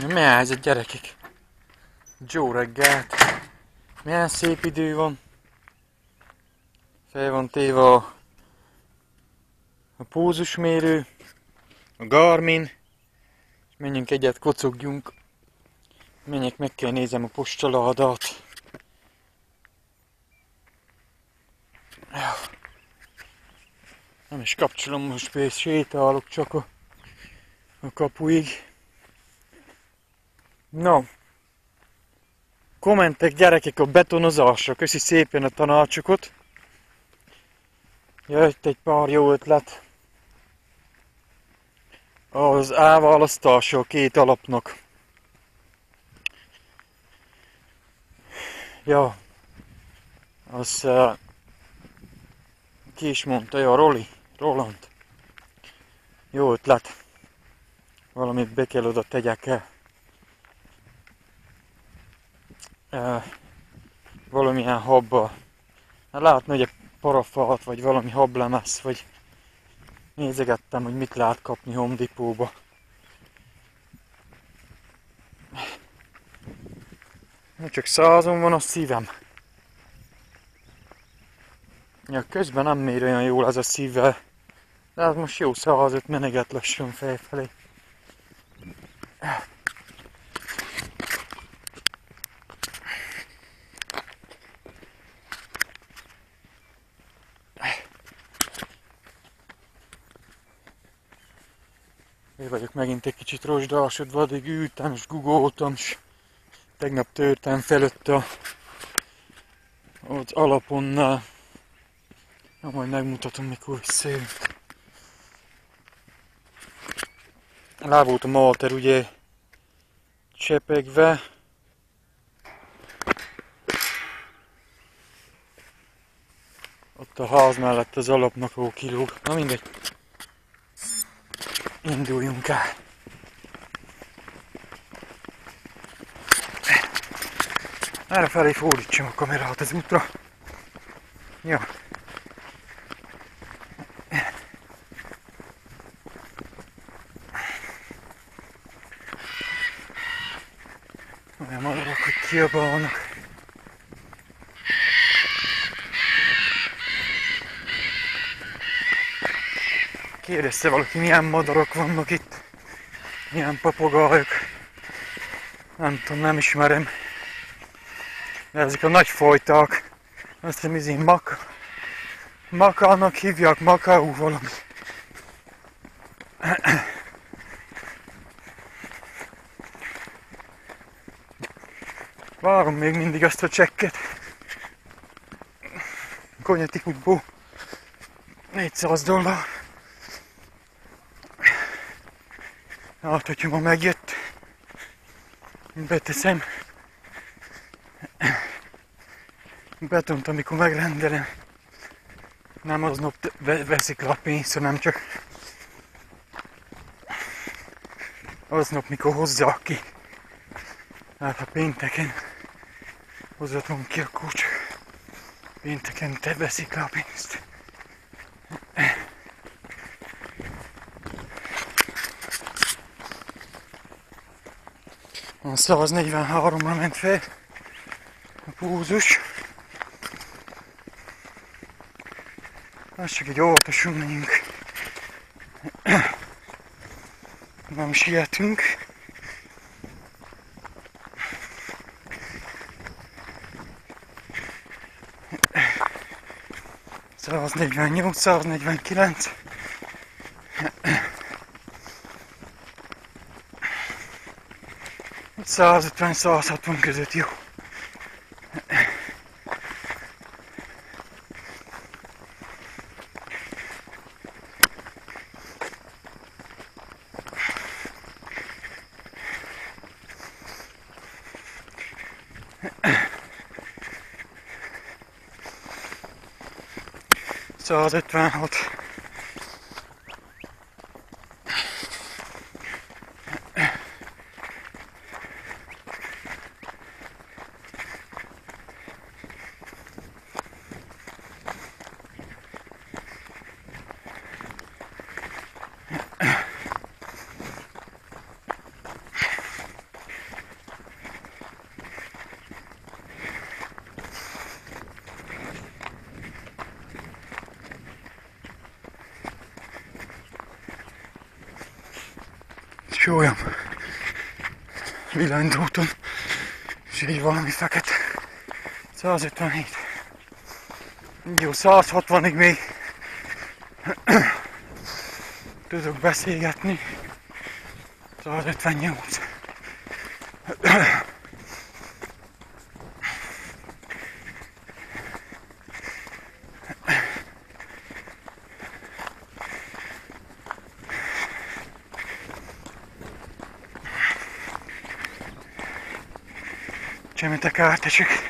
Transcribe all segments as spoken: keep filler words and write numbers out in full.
Mi a helyzet, gyerekek? Jó reggelt! Milyen szép idő van! Fel van téve a, a pózusmérő, a Garmin, és menjünk egyet, kocogjunk. Menjek, meg kell nézem a postalahadat. Nem is kapcsolom, most például sétálok csak a, a kapuig. No, kommentek, gyerekek, a betonozásra, köszi szépen a tanácsokat. Jött egy pár jó ötlet. Az áválasztása a két alapnak. Ja, az uh, ki is mondta, ja, Roli, Roland. Jó ötlet. Valamit be kell oda tegyek el. Uh, valamilyen habba. Hát látni, hogy a parafat, vagy valami hablemez, vagy nézegettem, hogy mit lehet kapni Home Depotba. Csak százon van a szívem. Ja, közben nem mér olyan jól ez a szívvel. De hát most jó százat meneget lassan felfelé. Én vagyok megint egy kicsit rozsdásodva, addig ültem és gugoltam, és tegnap törtem felőtt a, az alaponnál. Na, majd megmutatom, mikor visszajött. Lá volt a malter ugye csepegve. Ott a ház mellett az alapnak ó kilóg. Na mindegy. Induljunk el. Erre felé fordítsam a kamerát az útra. Jó. Olyan madarak, hogy kiabálnak. Kérdezte valaki, milyen madarak vannak itt, milyen papagájok. Nem tudom, nem ismerem. De ezek a nagy fajták. Azt hiszem, izén maka. Makának hívják, Makaú valami. Várom még mindig azt a csekket. Connecticutból négyszáz dollár. Hát, hogyha ma megjött, beteszem. Betont, amikor megrendelem. Nem aznap veszik le a pénzt, hanem csak aznap, mikor hozzák ki. Hát, ha pénteken hozzatom ki, akkor csak pénteken te veszik le a pénzt. A száznegyvenháromra ment fel a pózus. Most csak egy óvatosan menjünk. Nem sietünk. száznegyvennyolc, száznegyvenkilenc. száz ötven, száz hatvan között jó. száz ötvenhat. kő olyan villanyt úton, és így valami fekete. száz ötvenhét. Jó, száz hatvanig még tudok beszélgetni. száz ötvennyolc. Csemetek átesik.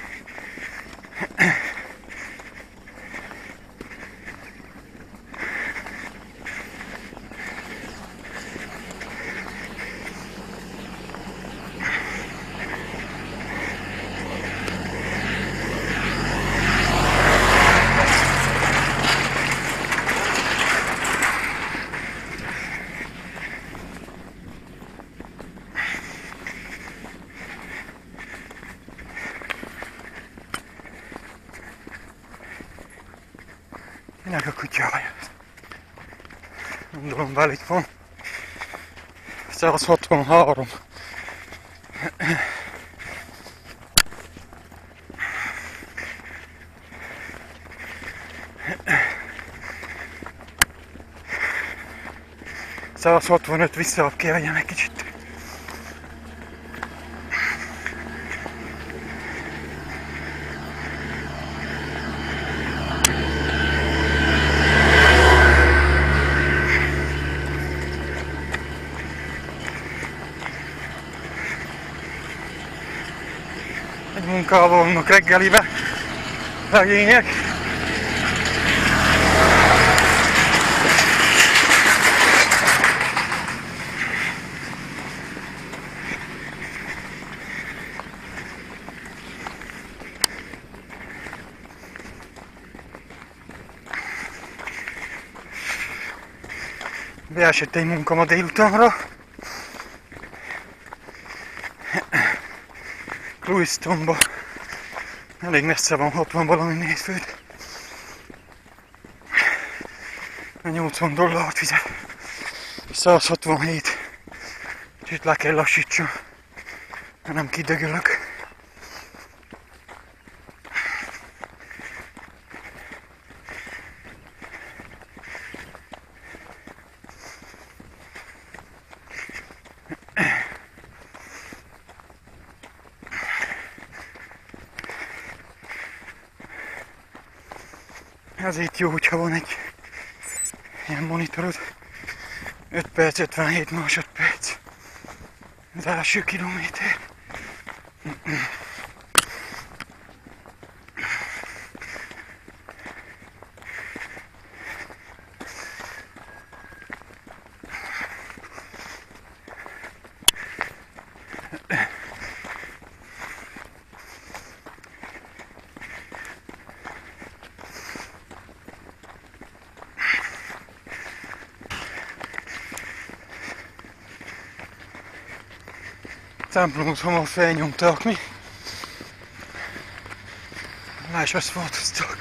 Minek a kutyája? Gondolom velük van. száz hatvanhárom. száz hatvanöt, visszaebb kell vegyem egy kicsit. Munkával vannak reggelibe, legények. Beesett egy munka ma délutánra. Lewistonba. Elég messze van, hatvan valami négyfőt. nyolcvan dollárt fizet. száz hatvanhét. Úgyhogy le kell lassítsam. Nem kidögölök. Ezért jó, hogyha van egy ilyen monitorod. öt perc, ötvenhét másodperc. Az első kilométer. Templomot hamar felnyomták mi. Lá is azt változtak.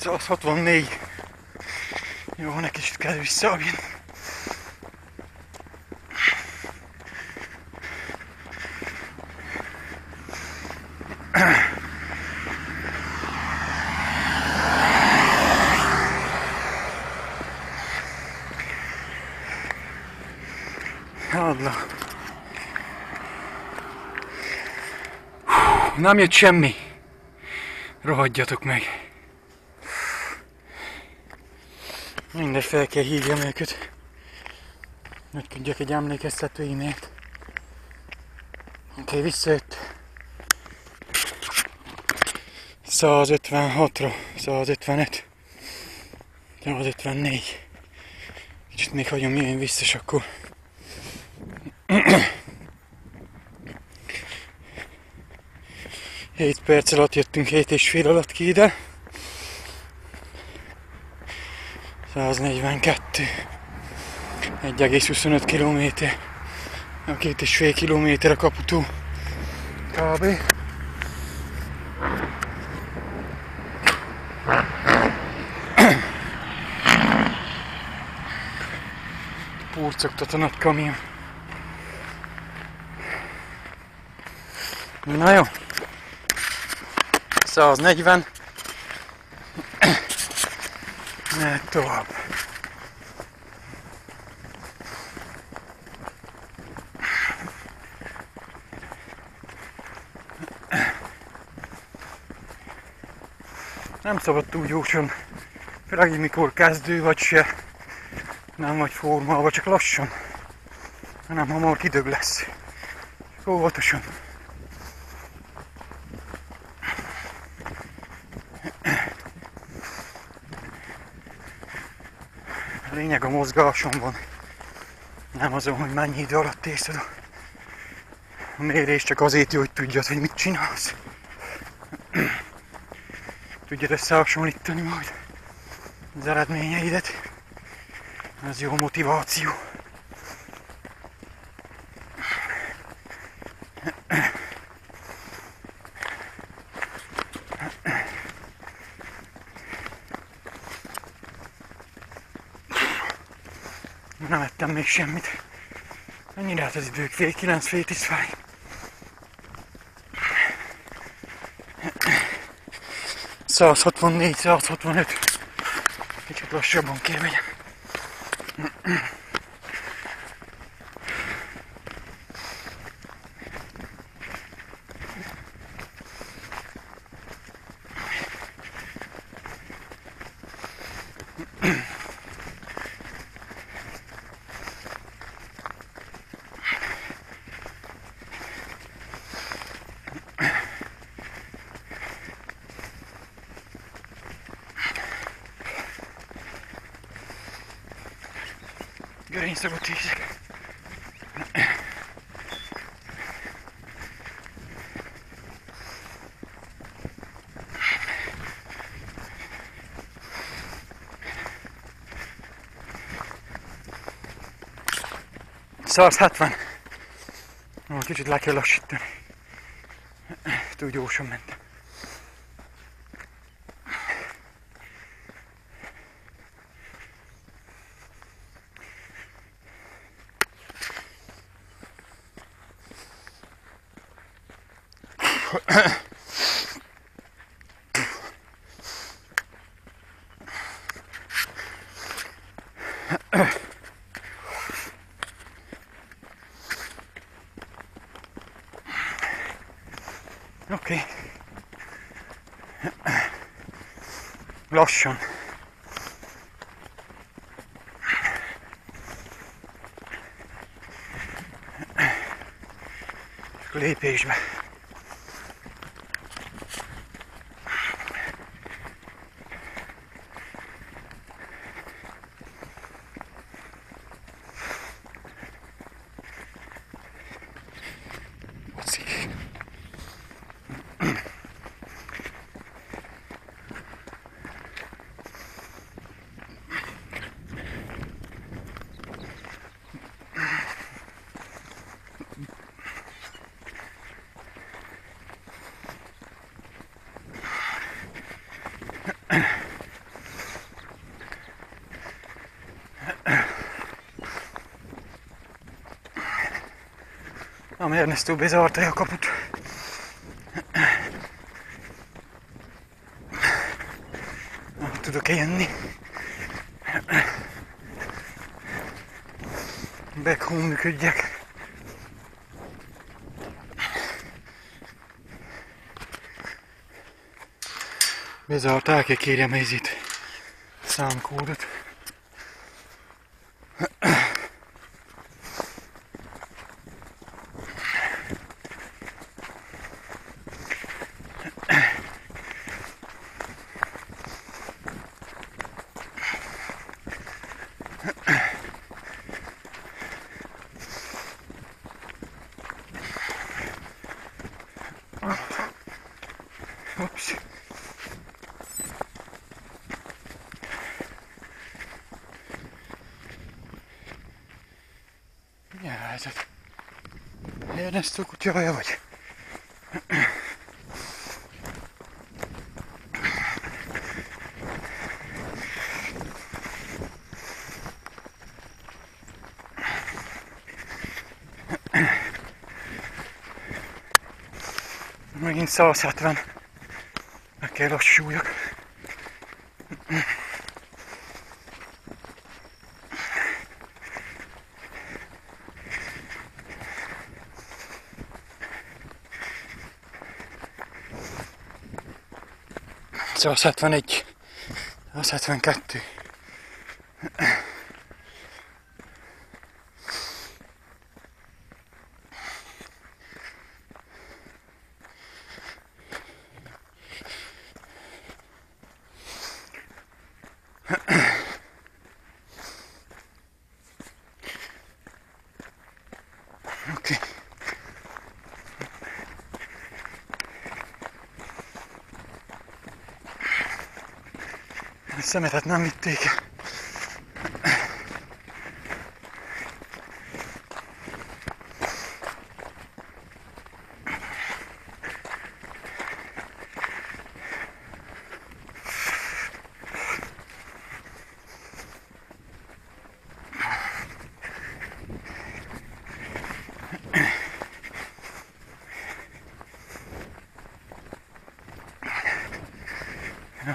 száz hatvannégy. Jó, van egy kicsit kell visszaabjön. Nem jött semmi. Rohadjatok meg. Mindegy, fel kell hívjam őket. Hogy küldjek egy emlékeztető e-mailt. Oké, visszajött. száz ötvenhatra, száz ötvenöt, száz ötvennégy. Kicsit még hagyom, jöjjön vissza, és akkor... hét perc alatt jöttünk, hét és fél alatt ki ide. száznegyvenkettő. egy egész huszonöt kilométer. a két és fél kilométer a kaputó kb. Purcogtat a nagy kamion. Na jó, száznegyven, mehet tovább. Nem szabad túl gyorsan, főleg mikor kezdő vagy se, nem vagy formálva, csak lassan, hanem hamar kidög lesz, csak óvatosan. Lényeg a mozgásomban, nem azon, hogy mennyi idő alatt észed a mérés, csak azért jó, hogy tudjad, hogy mit csinálsz. Tudjad összehasonlítani majd az eredményeidet, ez jó motiváció. Nem ettem még semmit. Mennyire hát az idők? Fél kilenc, fél tíz fáj. száz hatvannégy, száz hatvanöt. Kicsit lassabban kell megyem. Görényszagút érzek. száz hetven. Most kicsit le kell lassítani. Túl gyorsan mentem. Oké. Lassan. Lépésbe. A Ernesto bezárta a kaput. Nem tudok jönni. Back home működjek. Bezárták, kérjem ez itt számkódot. Oops. Mi a helyzet? Fejlesztő kutyavaja vagy? Megint száz hetven meg kell lassuljak. száz hetvenegy, száz hetvenkettő. Szemetet nem vitték.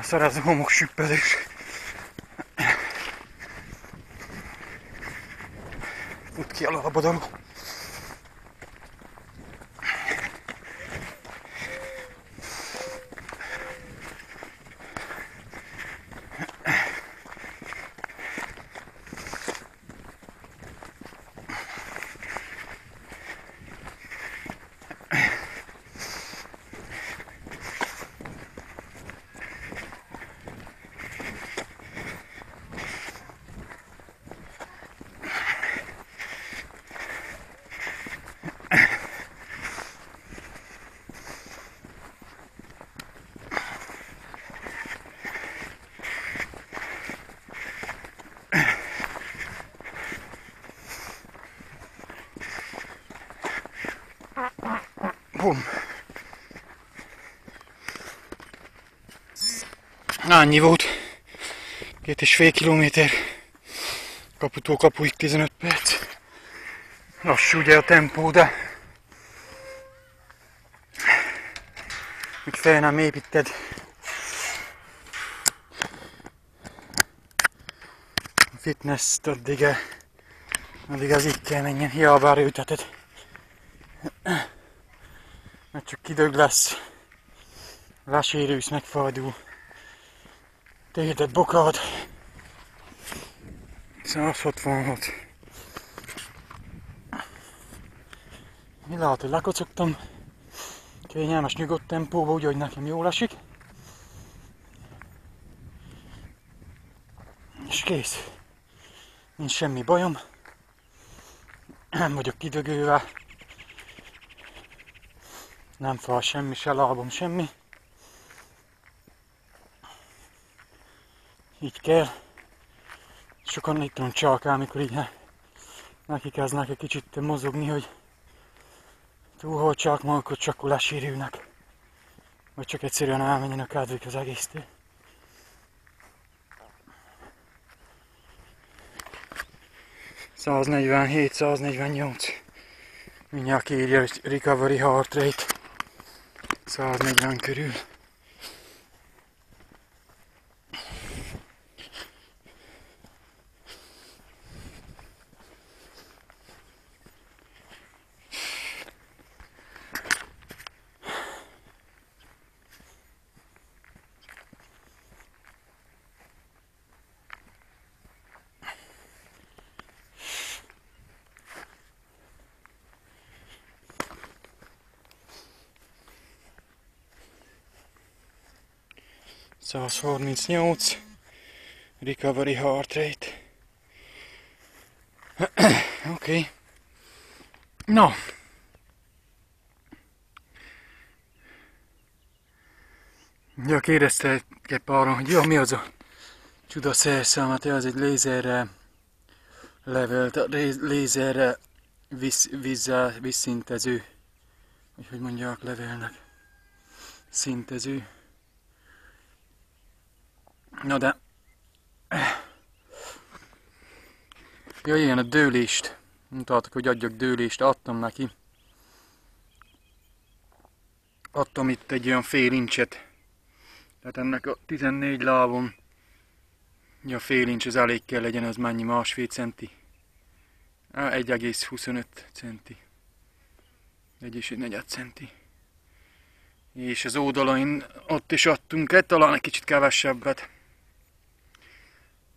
Szóval ez a homoksüppelés. Fut ki a labadaló. Na, annyi volt, két és fél kilométer, kaputól kapuig tizenöt perc. Lassú ugye a tempó, de úgy fel nem építed. A fitness-t addig, addig az így kell menjen, hiába erőlteted. Mert csak kidög lesz, lesérülsz, megfájdul. Térded, bokad. száz hatvanhat. Mi lehet, hogy lekocogtam. Kényelmes, nyugodt tempóba, úgy, hogy nekem jól esik. És kész. Nincs semmi bajom. Nem vagyok kidögővel. Nem fáj semmi, se lábom, semmi. Így kell. Sokan itt van csalkál, amikor így nekikáznak egy kicsit mozogni, hogy túl hol csalkmal, akkor csak lesérülnek. Vagy csak egyszerűen elmenjen a kádvék az egésztől. száznegyvenhét, száznegyvennyolc. Mindjárt kiírja, hogy recovery heart rate. száznegyven körül. száz harmincnyolc, recovery heart rate. Oké. Okay. No. Ja, kérdeztek egy páron, hogy ja, mi az a csuda szerszám, hát ez egy lézerre levelt, lézerre víz, vízzel, vízszintező, vagy hogy mondják, levélnek szintező. Na de... Ja, ilyen a dőlést. Mutattak, hogy adjak dőlést, adtam neki. Adtam itt egy olyan fél incset. Tehát ennek a tizennégy lábon, ja, fél incs az elég kell legyen, az mennyi, másfél centi? egy egész huszonöt centi. egy egész negyven centi. És az oldalain ott is adtunk le, talán egy kicsit kevesebbet.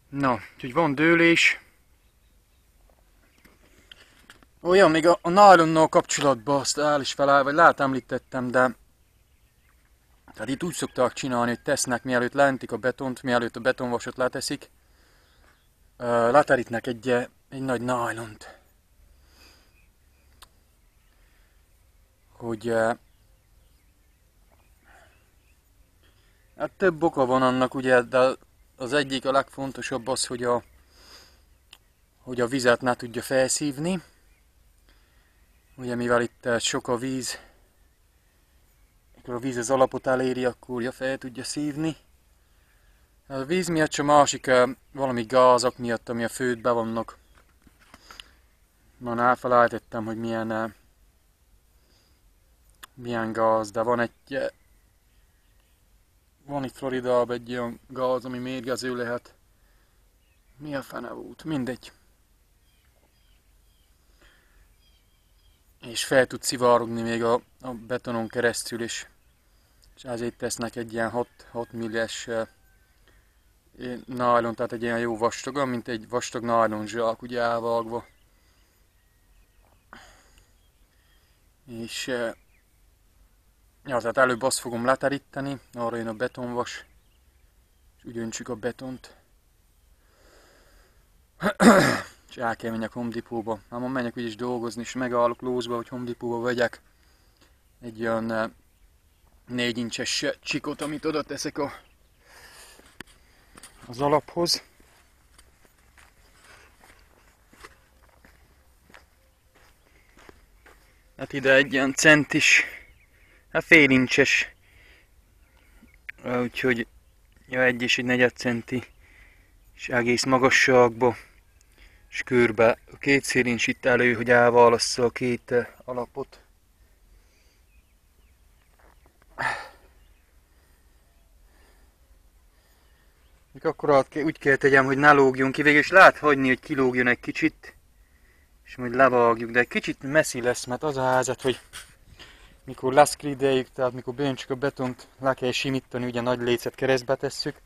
Na, úgyhogy van dőlés. Olyan, még a, a nylonnal kapcsolatban azt el is feláll, vagy lehet említettem, de... Tehát itt úgy szokták csinálni, hogy tesznek, mielőtt lentik a betont, mielőtt a betonvasot leteszik, leterítnek egy, egy nagy nájlont. Hogy... Hát több oka van annak, ugye, de az egyik, a legfontosabb az, hogy a, hogy a vizet ne tudja felszívni. Ugye, mivel itt sok a víz, akkor a víz az alapot eléri, akkor ja, fel tudja szívni. A víz miatt csak másik valami gázok miatt, ami a földbe vannak. Már elfelejtettem, hogy milyen, milyen gáz, de van egy... Van itt Floridában egy olyan gáz, ami mérgező lehet. Mi a fene volt? Mindegy. És fel tud szivárogni még a, a betonon keresztül is. És ezért tesznek egy ilyen hat, hat milles uh, nylon, tehát egy ilyen jó vastagon, mint egy vastag nylon zsák, ugye elvágva. És uh, ja, tehát előbb azt fogom leteríteni, arra jön a betonvas, és úgy öntsük a betont. És el kell menjek Home Depotba. Már ma menjek úgyis dolgozni, és megállok lózba, hogy Home Depotba vegyek egy olyan négy incses csikot, amit oda teszek a, az alaphoz. Hát ide egy ilyen centis, hát fél incses, úgyhogy ja, egy és egy negyed centi, és egész magasságba. És körbe a két szélincs itt elő, hogy elválassza a két alapot. Akkor úgy kell tegyem, hogy ne lógjon ki végül, és lehet hagyni, hogy kilógjon egy kicsit, és majd levágjuk, de egy kicsit messzi lesz, mert az a helyzet, hogy mikor leszkrideljük, tehát mikor bejöntsük a betont, le kell simítani, ugye nagy lécet keresztbe tesszük.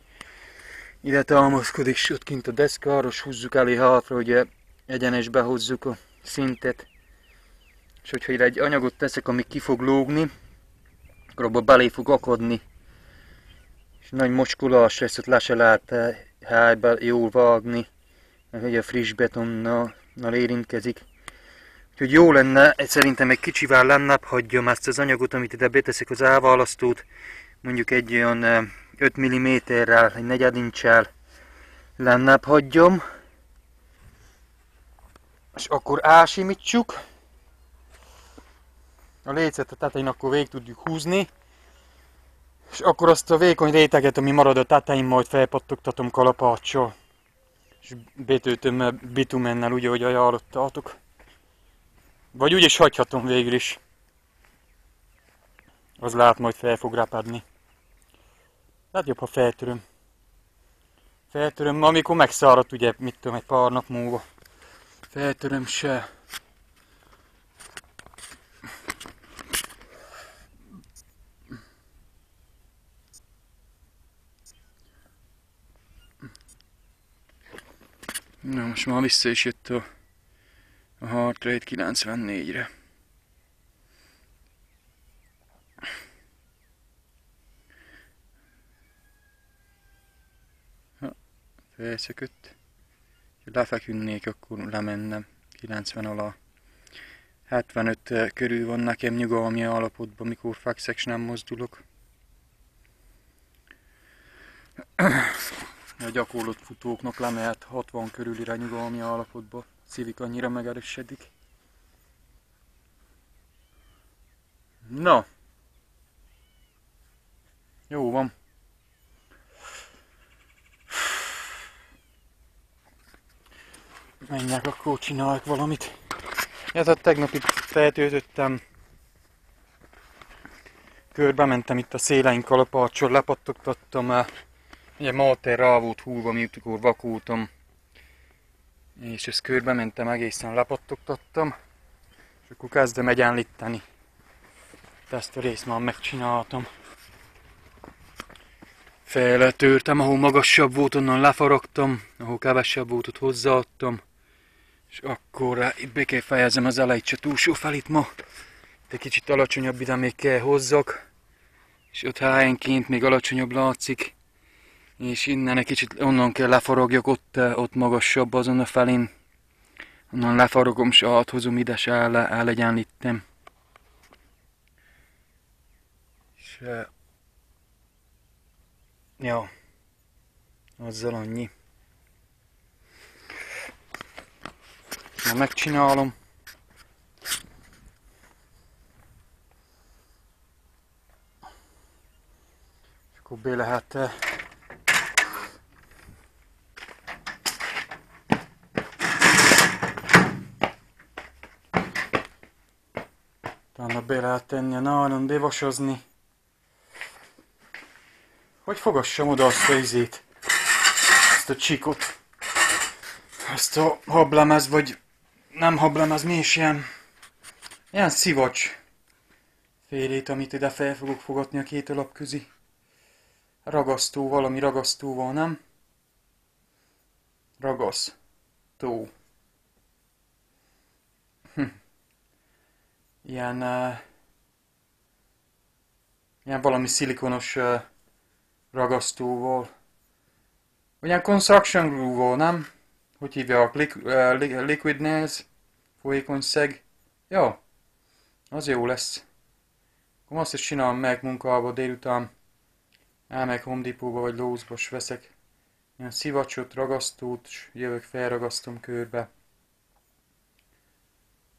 Ide támaszkodik, és ott kint a deszkára, és húzzuk elé hátra, hogy egyenesbe hozzuk a szintet. És hogyha ide egy anyagot teszek, ami ki fog lógni, akkor abba belé fog akadni. És nagy mocskolás lesz, ott le se lehet helybe jól vágni, mert ugye a friss betonnal érintkezik. Úgyhogy jó lenne, szerintem egy kicsivel lennebb hagyjam ezt az anyagot, amit ide beteszek, az elválasztót, mondjuk egy olyan öt milliméterrel, egy negyedincsel lennebb hagyjam, és akkor ásimítsuk a lécet, a tetején akkor végig tudjuk húzni, és akkor azt a vékony réteget, ami marad a tetején, majd felpattogtatom kalapáccsal, és betöltöm bitumennel, úgy, ahogy ajánlottátok, vagy úgy is hagyhatom végül is, az lát majd fel fog rápadni. Tehát jobb, ha feltöröm. Feltöröm, amikor megszáradt, ugye, mit tudom, egy pár nap múlva. Feltöröm se. Na, most már vissza is jött a, a heart rate kilencvennégyre. Felszökött. Ha lefeküdnék, akkor lemennem kilencven alá. hetvenöt körül van nekem nyugalmi állapotban, mikor fekszek, és nem mozdulok. A gyakorlott futóknak lemehet hatvan körülire nyugalmi állapotba. Szívik annyira megerősödik. Na. Jó van. Menjek, akkor csinálok valamit. Ez a tegnapi feltöltöttem. Körbe mentem itt a széleinkkal a parcson, lepattogtattam. Ugye máter rá volt húlva, miutkor vakultam. És ezt körbe mentem, egészen lepattogtattam. És akkor kezdem egyenlíteni. Ezt a részt már megcsináltam. Felletörtem, ahol magasabb volt, onnan lefaragtam. Ahol kevesebb volt, ott hozzáadtam. És akkor itt be kell fejezem az elejét, se túlsó felét ma. Itt egy kicsit alacsonyabb, ide még kell hozzak. És ott helyenként még alacsonyabb látszik. És innen egy kicsit onnan kell lefaragjak, ott, ott magasabb azon a felén. Onnan lefaragom, és áthozom ide, s el, elegyenlítem. És... ja, azzal annyi. Na, megcsinálom. És akkor be lehet... talán be lehet tenni a nálon, bevasazni. Hogy fogassam oda azt a izét, ezt a csíkot, ezt a hablemez, vagy nem hablemez, mi is ilyen, ilyen szivacs félét, amit ide fel fogok fogatni a két alap közi. Ragasztó, valami ragasztóval, nem? Ragasztó. Hm. Ilyen, uh, ilyen valami szilikonos uh, ragasztóval. Olyan construction glue-val, nem? Hogy hívják? Liquid Nails? Folyékony szeg? Jó. Az jó lesz. Akkor azt is csinálom meg munkába délután. Elmegyek Home Depotba vagy Lowe'sba, s veszek ilyen szivacsot, ragasztót, és jövök, felragasztom körbe.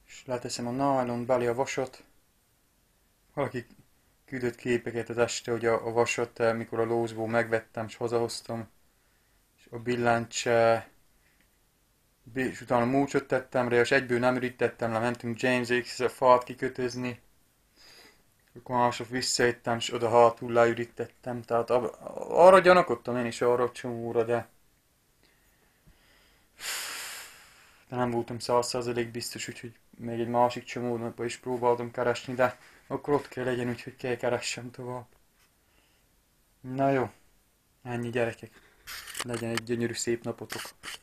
És leteszem a nylon belé a vasat. Valaki küldött képeket az este, hogy a, a vasat, mikor a Lowe'sból megvettem és hazahoztam, és a billencs, és utána múlcsot tettem rá, és egyből nem ürítettem le, mentünk James-hez a fát kikötözni, akkor másnap visszajöttem, és oda hátul leürítettem, tehát arra gyanakodtam én is, arra csomóra, de de nem voltam száz százalék biztos, úgyhogy még egy másik csomónapban is próbáltam keresni, de akkor ott kell legyen, úgyhogy kell keressem tovább. Na jó, ennyi gyerekek, legyen egy gyönyörű szép napotok.